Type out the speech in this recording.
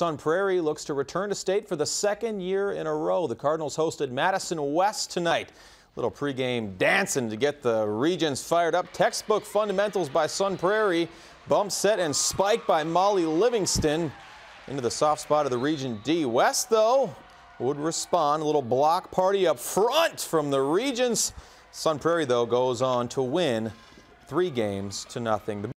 Sun Prairie looks to return to state for the second year in a row. The Cardinals hosted Madison West tonight. Little pregame dancing to get the Regents fired up. Textbook fundamentals by Sun Prairie. Bump, set, and spike by Molly Livingston into the soft spot of the Region D. West, though, would respond. A little block party up front from the Regents. Sun Prairie, though, goes on to win 3 games to nothing.